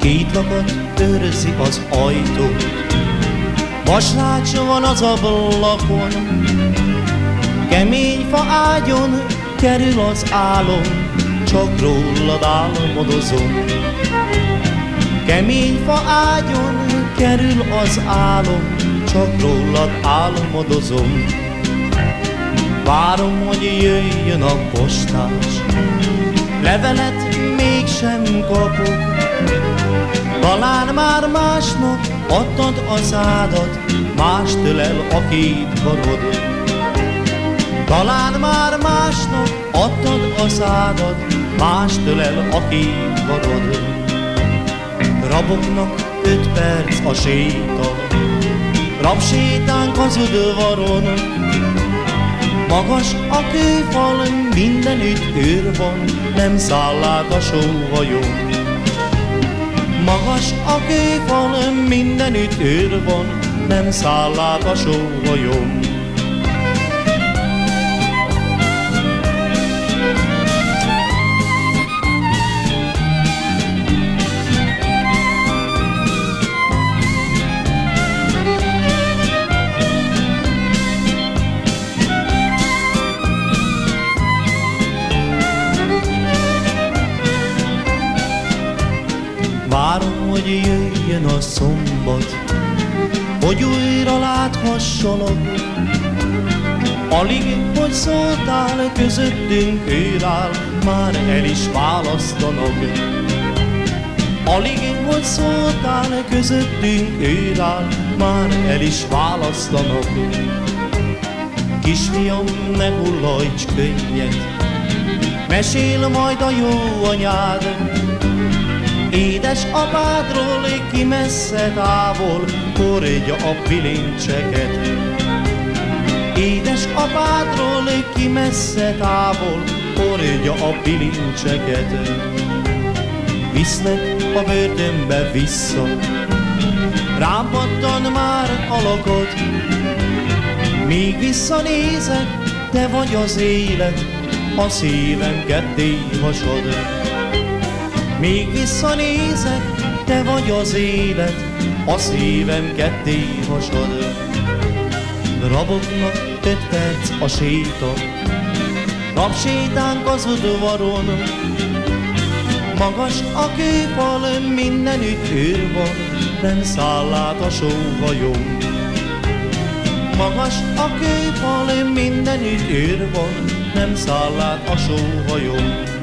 Két lakat őrzi az ajtót, vaslács van az ablakon, kemény fa ágyon kerül az álom, csak rólad álmodozom. Kemény fa ágyon kerül az álom, csak rólad álmodozom. Várom, hogy jöjjön a postás, levelet mégsem kapok, talán már másnak adtad az ádat, más tölel a két karod. Talán már másnak adtad az ádat, más tölel a két karod. Raboknak 5 perc a séta, rabsétánk az udvaron, magas a kőfal, mindenütt őr van, nem száll át a sóhajón. Magas a kőfal, mindenütt őr van, nem száll át a sóhajón. Várom, hogy jöjjön a szombat, hogy újra láthassalak. Alig, hogy szóltál, közöttünk őráll, már el is választanak. Alig, hogy szóltál, közöttünk őráll, már el is választanak. Kisfiam, ne hullajts könnyet, mesél majd a jó anyád, édes apádról, ki messze távol hordja a bilincseket. Édes apádról, ki messze távol hordja a bilincseket. Visznek a börtönbe vissza, rám pattan már a lakad. Míg visszanézek, te vagy az élet, a szívem ketté hasad. Még visszanézek, te vagy az élet, a szívem ketté hasad. Raboknak 5 perc a séta, rabsétánk az udvaron, magas a kőfal, mindenütt őr van, nem száll át a sóhajón. Magas a kőfal, mindenütt őr van, nem száll át a sóhajón.